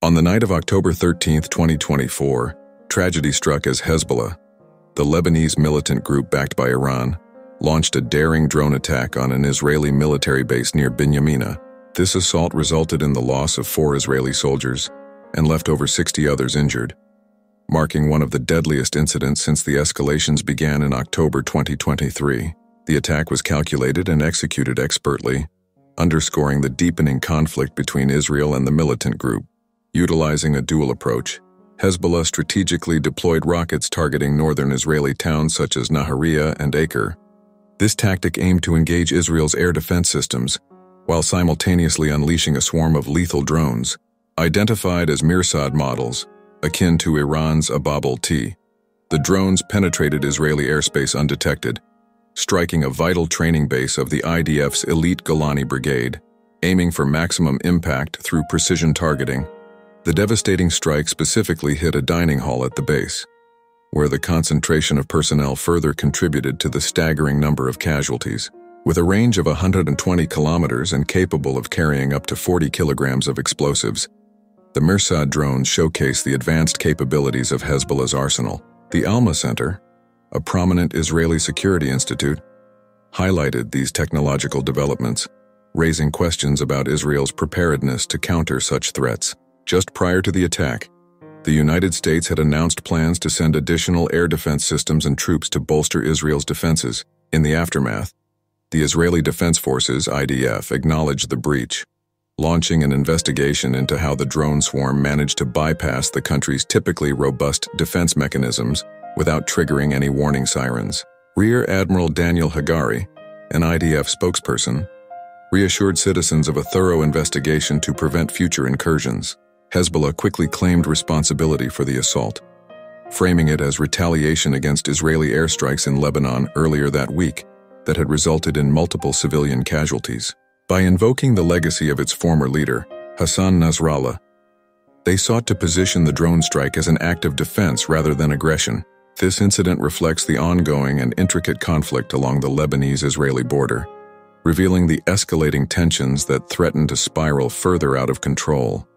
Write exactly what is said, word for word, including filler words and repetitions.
On the night of October thirteenth, twenty twenty-four, tragedy struck as Hezbollah, the Lebanese militant group backed by Iran, launched a daring drone attack on an Israeli military base near Binyamina. This assault resulted in the loss of four Israeli soldiers and left over sixty others injured, marking one of the deadliest incidents since the escalations began in October twenty twenty-three. The attack was calculated and executed expertly, underscoring the deepening conflict between Israel and the militant group. Utilizing a dual approach, Hezbollah strategically deployed rockets targeting northern Israeli towns such as Nahariya and Acre. This tactic aimed to engage Israel's air defense systems while simultaneously unleashing a swarm of lethal drones, identified as Mirsad models, akin to Iran's Ababil T. The drones penetrated Israeli airspace undetected, striking a vital training base of the I D F's elite Golani Brigade, aiming for maximum impact through precision targeting. The devastating strike specifically hit a dining hall at the base, where the concentration of personnel further contributed to the staggering number of casualties. With a range of one hundred twenty kilometers and capable of carrying up to forty kilograms of explosives, the Mirsad drones showcase the advanced capabilities of Hezbollah's arsenal. The Alma Center, a prominent Israeli security institute, highlighted these technological developments, raising questions about Israel's preparedness to counter such threats. Just prior to the attack, the United States had announced plans to send additional air defense systems and troops to bolster Israel's defenses. In the aftermath, the Israeli Defense Forces I D F acknowledged the breach, launching an investigation into how the drone swarm managed to bypass the country's typically robust defense mechanisms without triggering any warning sirens. Rear Admiral Daniel Hagari, an I D F spokesperson, reassured citizens of a thorough investigation to prevent future incursions. Hezbollah quickly claimed responsibility for the assault, framing it as retaliation against Israeli airstrikes in Lebanon earlier that week that had resulted in multiple civilian casualties. By invoking the legacy of its former leader, Hassan Nasrallah, they sought to position the drone strike as an act of defense rather than aggression. This incident reflects the ongoing and intricate conflict along the Lebanese-Israeli border, revealing the escalating tensions that threaten to spiral further out of control.